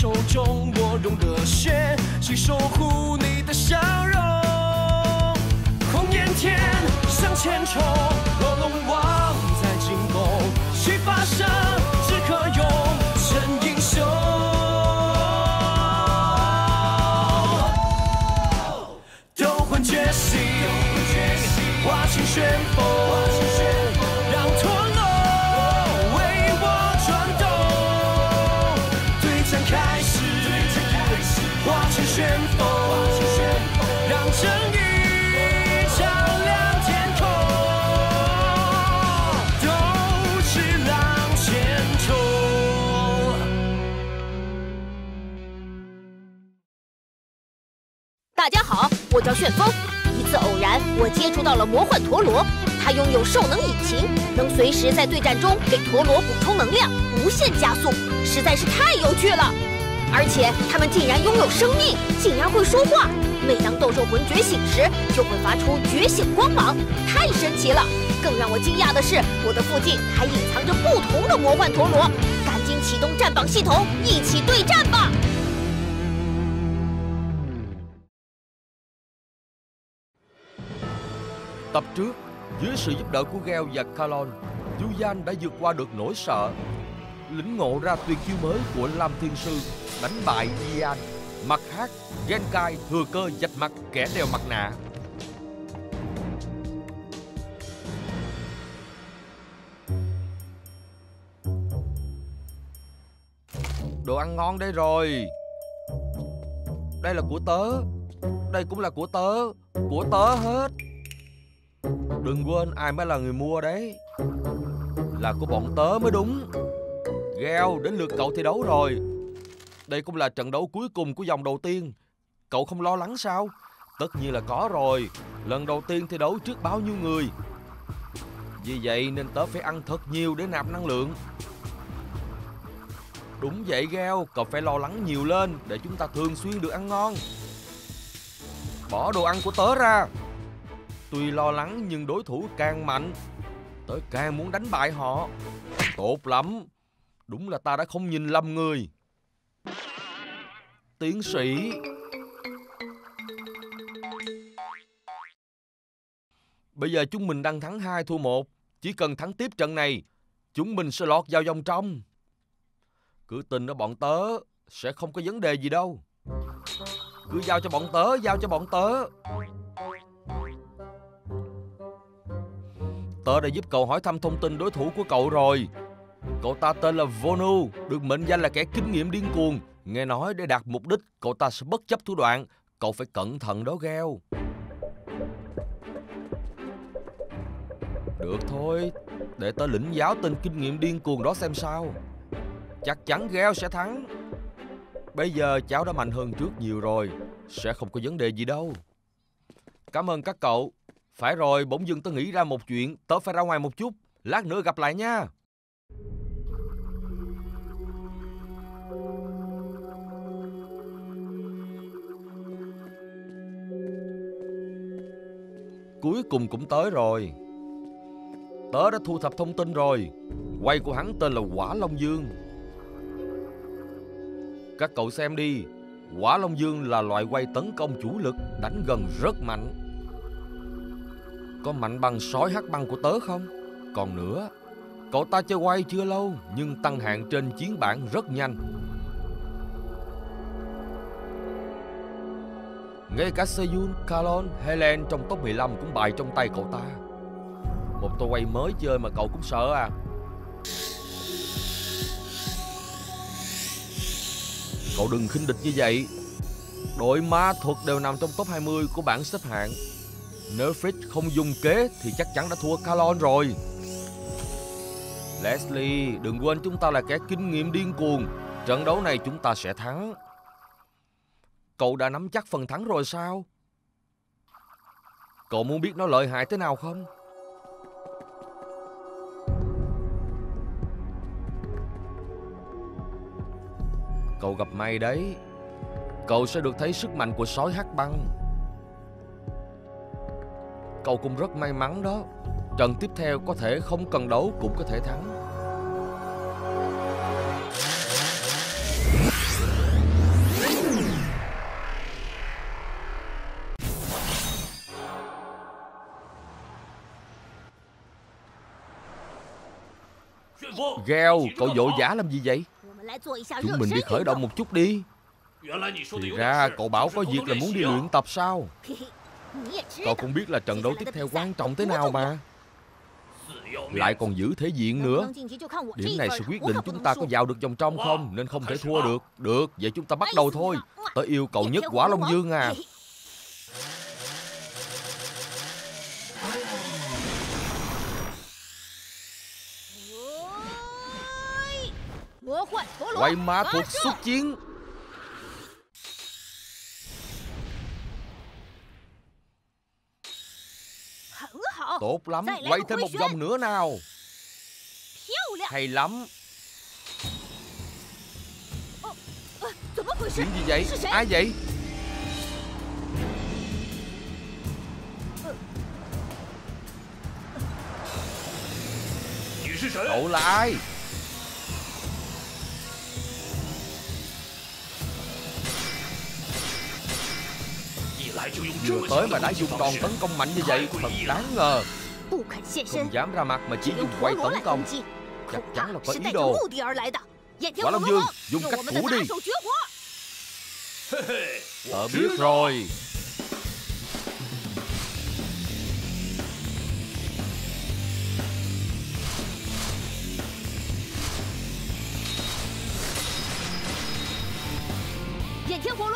手中我融的血，请守护你的笑容。红艳天上千重，罗龙王在惊梦，其发生只可用成英雄。斗魂觉醒，化清旋风。 旋风，让正义照亮天空。斗志浪千重。大家好，我叫旋风。一次偶然，我接触到了魔幻陀螺，它拥有兽能引擎，能随时在对战中给陀螺补充能量，无限加速，实在是太有趣了。 而且他们竟然拥有生命，竟然会说话。每当斗兽魂觉醒时，就会发出觉醒光芒，太神奇了！更让我惊讶的是，我的附近还隐藏着不同的魔幻陀螺。赶紧启动战榜系统，一起对战吧！Tập trước, dưới sự giúp đỡ của Gale và Kalon, Yuyan đã vượt qua được nỗi sợ. Lĩnh ngộ ra tuyệt chiêu mới của Lam Thiên Sư, đánh bại Yian. Mặt khác, Genkai thừa cơ vạch mặt kẻ đeo mặt nạ. Đồ ăn ngon đây rồi. Đây là của tớ. Đây cũng là của tớ. Của tớ hết. Đừng quên ai mới là người mua đấy. Là của bọn tớ mới đúng. Gale, đến lượt cậu thi đấu rồi. Đây cũng là trận đấu cuối cùng của vòng đầu tiên. Cậu không lo lắng sao? Tất nhiên là có rồi. Lần đầu tiên thi đấu trước bao nhiêu người. Vì vậy nên tớ phải ăn thật nhiều để nạp năng lượng. Đúng vậy Gale, cậu phải lo lắng nhiều lên để chúng ta thường xuyên được ăn ngon. Bỏ đồ ăn của tớ ra. Tuy lo lắng nhưng đối thủ càng mạnh, tớ càng muốn đánh bại họ. Tốt lắm. Đúng là ta đã không nhìn lầm người. Tiến sĩ. Bây giờ chúng mình đang thắng 2 thua 1. Chỉ cần thắng tiếp trận này, chúng mình sẽ lọt vào vòng trong. Cứ tin đó bọn tớ, sẽ không có vấn đề gì đâu. Cứ giao cho bọn tớ, giao cho bọn tớ. Tớ đã giúp cậu hỏi thăm thông tin đối thủ của cậu rồi. Cậu ta tên là Vonu, được mệnh danh là kẻ kinh nghiệm điên cuồng. Nghe nói để đạt mục đích, cậu ta sẽ bất chấp thủ đoạn. Cậu phải cẩn thận đó Gale. Được thôi, để tớ lĩnh giáo tên kinh nghiệm điên cuồng đó xem sao. Chắc chắn Gale sẽ thắng. Bây giờ cháu đã mạnh hơn trước nhiều rồi, sẽ không có vấn đề gì đâu. Cảm ơn các cậu. Phải rồi, bỗng dưng tớ nghĩ ra một chuyện. Tớ phải ra ngoài một chút. Lát nữa gặp lại nha. Cuối cùng cũng tới rồi. Tớ đã thu thập thông tin rồi. Quay của hắn tên là Hỏa Long Dương. Các cậu xem đi. Hỏa Long Dương là loại quay tấn công chủ lực, đánh gần rất mạnh. Có mạnh bằng sói hắc băng của tớ không? Còn nữa, cậu ta chơi quay chưa lâu nhưng tăng hạng trên chiến bảng rất nhanh. Ngay cả Seyun, Kalon, Helen trong top 15 cũng bại trong tay cậu ta. Một tôi quay mới chơi mà cậu cũng sợ à? Cậu đừng khinh địch như vậy. Đội ma thuật đều nằm trong top 20 của bảng xếp hạng. Nếu Fritz không dùng kế thì chắc chắn đã thua Kalon rồi. Leslie, đừng quên chúng ta là kẻ kinh nghiệm điên cuồng. Trận đấu này chúng ta sẽ thắng. Cậu đã nắm chắc phần thắng rồi sao? Cậu muốn biết nó lợi hại thế nào không? Cậu gặp may đấy. Cậu sẽ được thấy sức mạnh của sói hắc băng. Cậu cũng rất may mắn đó. Trận tiếp theo có thể không cần đấu cũng có thể thắng. Gel, cậu vội vã làm gì vậy? Chúng mình đi khởi động một chút đi. Thì ra cậu bảo có việc là muốn đi luyện tập sao? Cậu cũng biết là trận đấu tiếp theo quan trọng thế nào mà. Lại còn giữ thể diện nữa. Điểm này sẽ quyết định chúng ta có vào được vòng trong không, nên không thể thua được. Được, vậy chúng ta bắt đầu thôi. Tới yêu cầu nhất Quả Long Dương à. Quay ma thuật xuất chiến. Tốt lắm, quay thêm một vòng nữa nào. Hay lắm. Chuyện gì vậy? Ai vậy? Cậu là ai? Vừa tới mà đã dùng đòn tấn công mạnh như vậy, thật đáng ngờ. Không dám ra mặt mà chỉ dùng quay tấn công, chắc chắn là có ý đồ. Quả Long Dương, dùng cách cũ đi. Tớ biết rồi.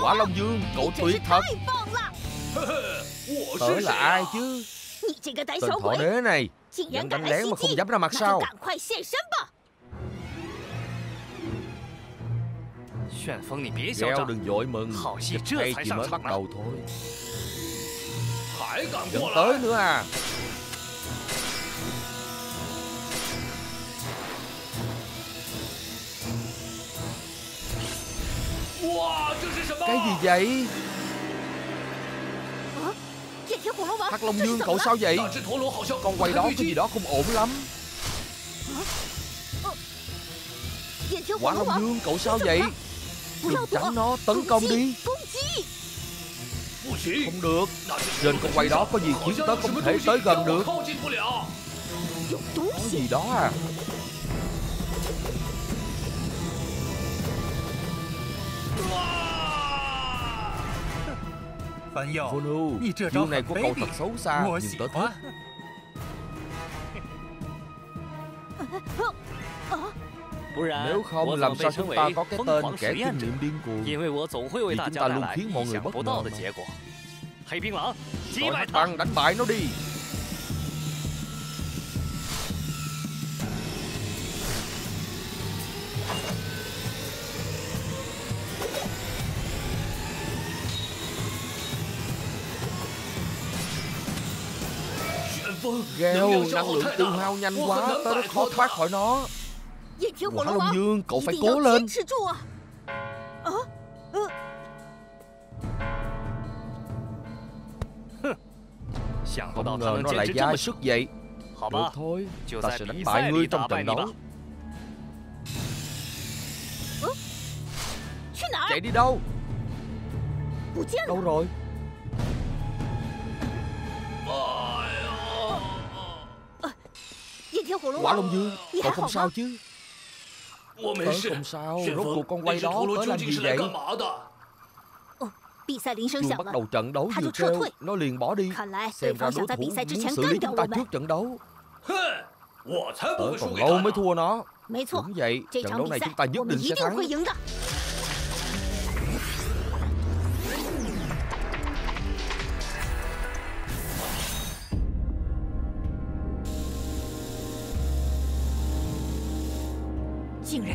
Quả Long Dương, cậu tuyệt thật. Tớ là ai chứ? Tên thỏ đế này vẫn đánh lén mà không dám ra mặt sao? Gel, đừng vội mừng, dịch hay chỉ mới bắt đầu thôi. Vẫn tới nữa à? Cái gì vậy? Hắc Long Dương, cậu sao vậy? Con quay đó có gì đó không ổn lắm. Quả Long Dương, cậu sao vậy? Đừng tránh nó, tấn công đi. Không được. Trên con quay đó có gì khiến tớ không thể tới gần được. Có gì đó à? Vonu, chiêu này của cậu thật xấu xa, nhưng tớ thích. Nếu không, làm sao chúng ta có cái tên kẻ kinh nghiệm điên cuồng? Vì chúng ta luôn khiến mọi người bất ngờ. Sỏi Hắc Băng, đánh bại nó đi. Gel, năng lượng tiêu hao nhanh quá, tớ rất khó thoát khỏi nó. Quả Long Dương, cậu phải cố lên. Không ngờ nó lại ra sức vậy. Được thôi, ta sẽ đánh bại ngươi trong trận đấu. Chạy đi đâu? Đâu rồi? Quả Long Dương, cậu không sao chứ? Tớ không sao, rốt cuộc con quay đó tới làm gì vậy? Chưa bắt đầu trận đấu vừa kêu, nó liền bỏ đi. Xem ra đối thủ muốn xử lý chúng ta trước trận đấu. Tớ còn lâu mới thua nó. Đúng vậy, trận đấu này chúng ta nhất định sẽ thắng. Hóa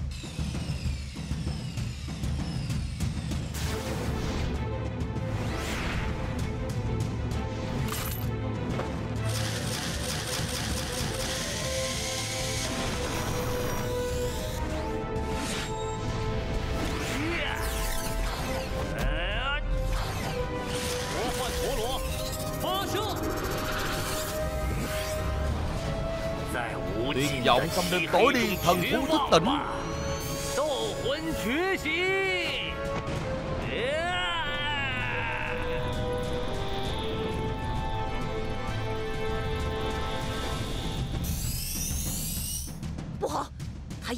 Tuyệt vọng trong đêm tối đi, thần thú thức tỉnh.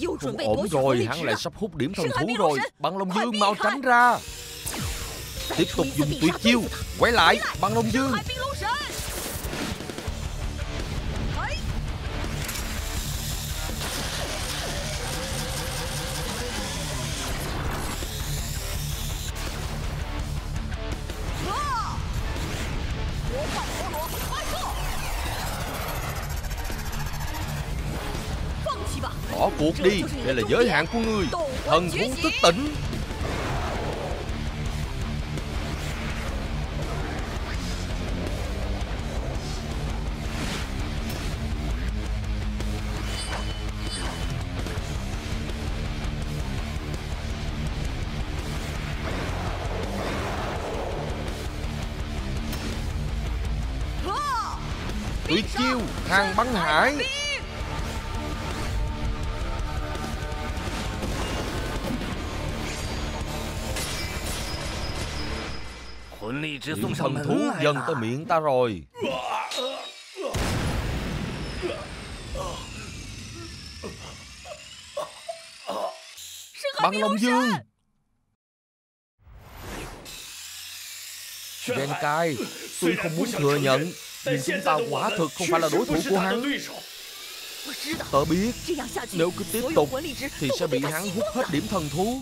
Không ổn rồi, hắn lại sắp hút điểm thần thú rồi. Băng Long Dương mau tránh ra. Tiếp tục dùng tuyệt chiêu. Quay lại, Băng Long Dương. Bỏ cuộc đi, đây là giới hạn của ngươi. Thần thú thức tỉnh. Tuyệt chiêu hàng băng hải. Những thần thú dần tới miệng ta rồi. Băng Long Dương. Genkai, tôi không muốn thừa nhận, nhưng chúng ta quả thực không phải là đối thủ của hắn. Tớ biết, nếu cứ tiếp tục thì sẽ bị hắn hút hết điểm thần thú.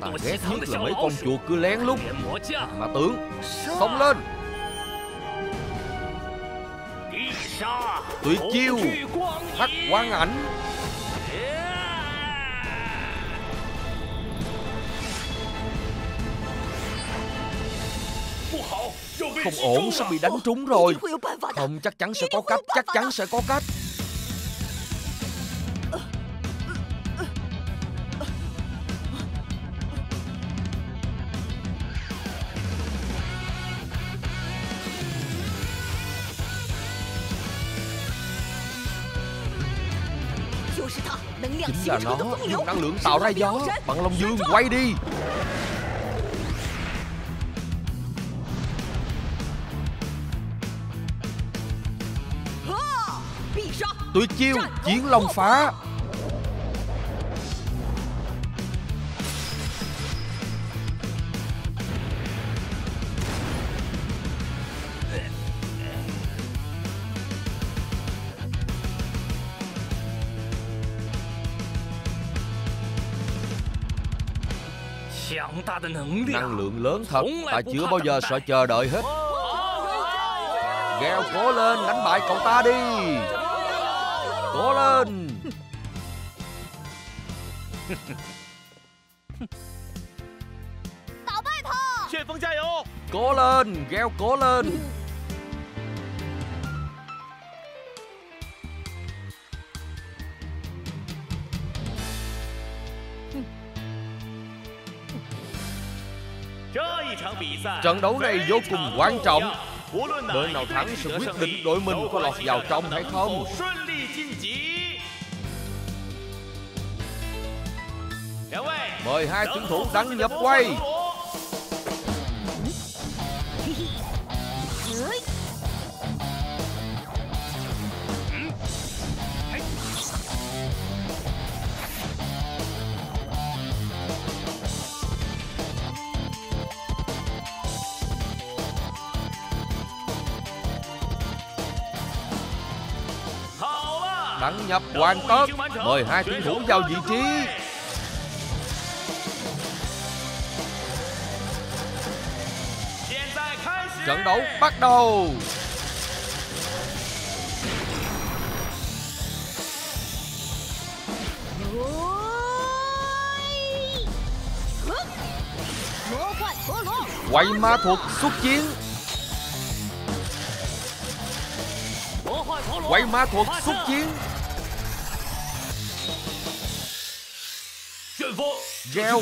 Ta ghét nhất là mấy con chuột cứ lén lút. Hắc ma tướng, xông lên. Tuyệt chiêu Hắc Quang Ảnh. Không ổn, sẽ bị đánh trúng rồi. Không, chắc chắn sẽ có cách. Chắc chắn sẽ có cách. Chính là nó, dùng năng lượng tạo ra gió. Băng Long Dương quay đi. Tuyệt chiêu Chiến Long Phá. Năng lượng lớn thật, ta chưa bao giờ sợ chờ đợi hết. Geo cố lên, đánh bại cậu ta đi. Cố lên. Cố lên, Geo cố lên. Trận đấu này vô cùng quan trọng. Bên nào thắng sẽ quyết định đội mình có lọt vào trong hay không. Mời hai tuyển thủ đăng nhập quay. Đăng nhập hoàn tất. Mời hai tuyển thủ vào vị trí. Trận đấu bắt đầu. Quay ma thuật xuất chiến. Quay ma thuật xuất chiến. Gale,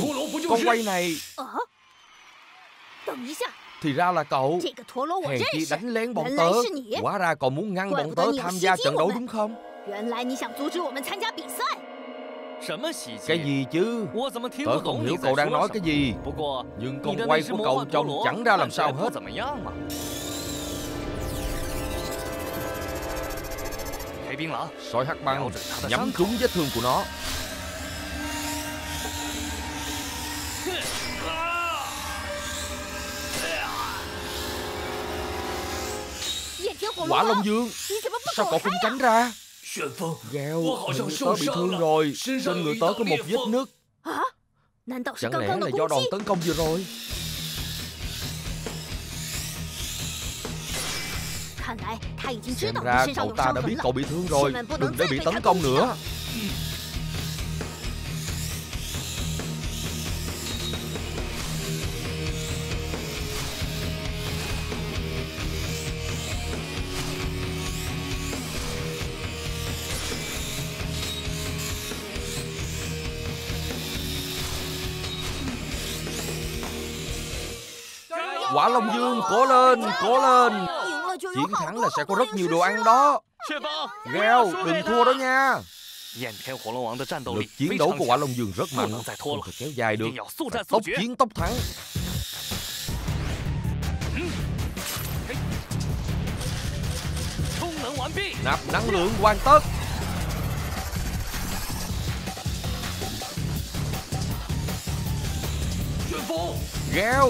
con quay này. Thì ra là cậu. Hèn chi đánh lén bọn tớ. Hóa ra cậu muốn ngăn bọn tớ tham gia trận đấu đúng không? Cái gì chứ? Tớ không hiểu cậu đang nói cái gì. Nhưng con quay của cậu trông chẳng ra làm sao hết. Sói hắc băng nhắm trúng vết thương của nó. Quả Long Dương, sao cậu không tránh ra? Gale, tớ bị thương rồi. Trên người tớ có một vết nứt. Chẳng lẽ là do đòn tấn công vừa rồi? Xem ra cậu ta đã biết cậu bị thương rồi. Đừng để bị tấn công nữa. Quả Long Dương, cố lên, cố lên. Chiến thắng là sẽ có rất nhiều đồ ăn đó. Gale, đừng thua đó nha. Lực chiến đấu của Quả Long Dương rất mạnh, không thể kéo dài được. Tốc chiến tốc thắng. Nạp năng lượng hoàn tất. Gale,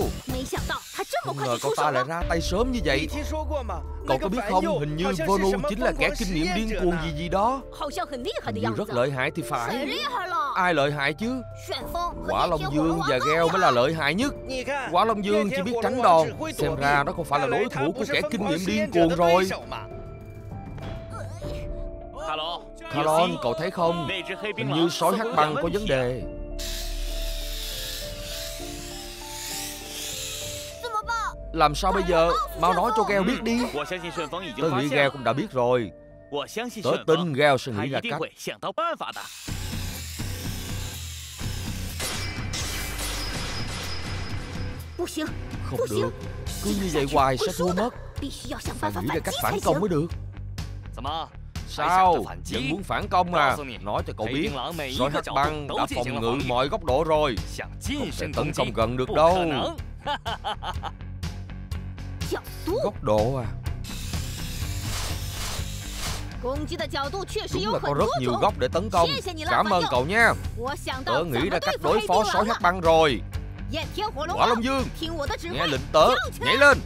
không ngờ cậu ta lại ra tay sớm như vậy. Cậu có biết không, hình như Volu chính là kẻ kinh nghiệm điên cuồng gì đó. Hình như rất lợi hại thì phải. Ai lợi hại chứ? Quả Long Dương và Gale mới là lợi hại nhất. Quả Long Dương chỉ biết tránh đòn. Xem ra đó không phải là đối thủ của kẻ kinh nghiệm điên cuồng rồi. Kalon, cậu thấy không? Hình như sói hắc băng có vấn đề. Làm sao bây giờ? Mau nói cho Gale biết đi. Tớ nghĩ Gale cũng đã biết rồi. Tớ tin Gale sẽ nghĩ ra cách. Không được. Cứ như vậy hoài sẽ thua mất. Phải nghĩ ra cách phản công mới được. Sao? Vẫn muốn phản công à? Nói cho cậu biết, sói hắc băng đã phòng ngự mọi góc độ rồi. Không thể tấn công gần được đâu. Góc độ à? Đúng là có rất nhiều góc để tấn công. Cảm ơn cậu nha. Tớ nghĩ ra cách đối phó sói hắc băng rồi. Quả Long Dương, nghe lệnh tớ, nhảy lên.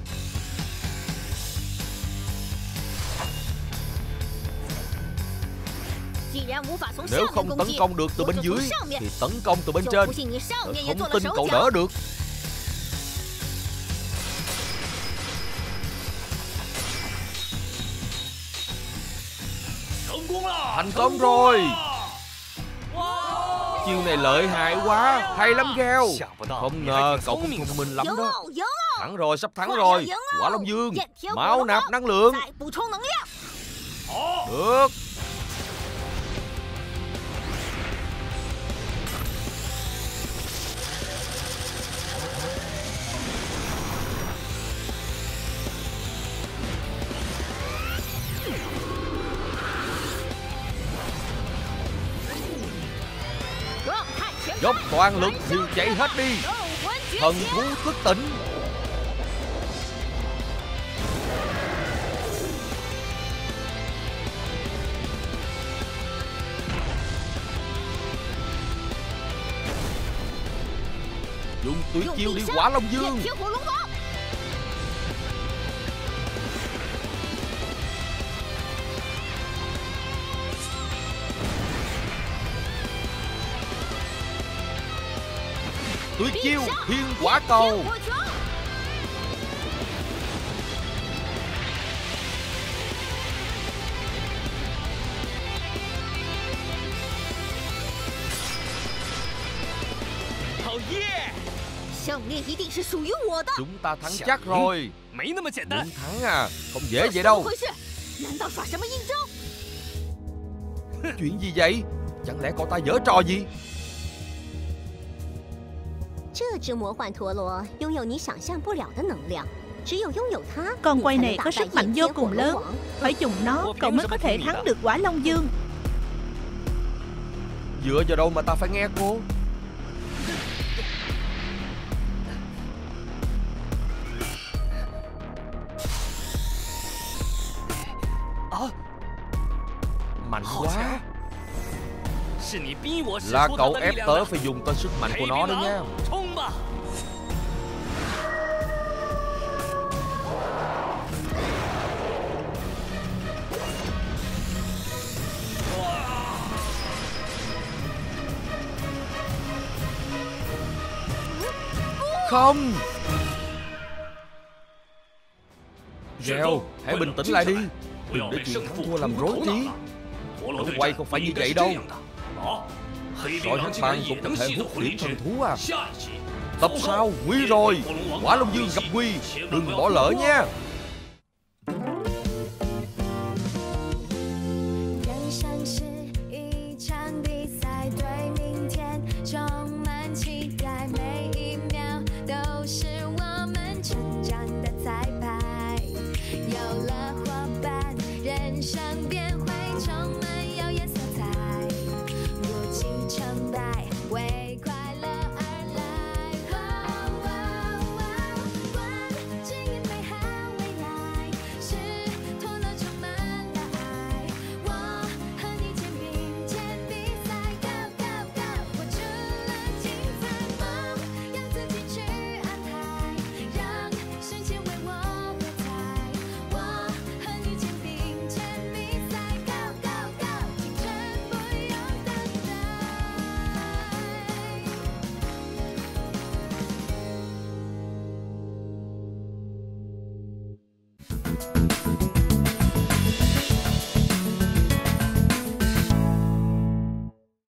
Nếu không tấn công được từ bên dưới thì tấn công từ bên trên. Tớ không tin cậu đỡ được. Thành công rồi. Chiêu này lợi hại quá. Hay lắm Gale. Không ngờ cậu cũng thông minh lắm đó. Thắng rồi, sắp thắng rồi. Quả Long Dương, máu nạp năng lượng. Được. Dốc toàn lực thiêu cháy hết đi. Thần thú thức tỉnh. Dùng tuyệt chiêu đi Quả Long Dương. Tuyệt chiêu Thiên Quả Cầu. Chúng ta thắng chắc rồi. Muốn thắng à? Không dễ vậy đâu. Chuyện gì vậy? Chẳng lẽ cậu ta dở trò gì? 这只魔幻陀螺拥有你想象不了的能量，只有拥有它，con quay này có sức mạnh vô cùng lớn. Phải dùng nó, cậu mới có thể thắng được Hỏa Long Dương. Dựa vào đâu mà ta phải nghe cô? Mạnh quá. Là cậu ép tớ phải dùng tên sức mạnh của nó đấy nha. Không. Gèo, hãy bình tĩnh lại đi. Đừng để chuyện thắng thua làm rối trí. Cậu quay không phải như vậy đâu. Rồi hắn bạn cũng có thể hút điểm thần thú à? Tập sau nguy rồi, Hỏa Long Dương gặp nguy, đừng bỏ lỡ nha.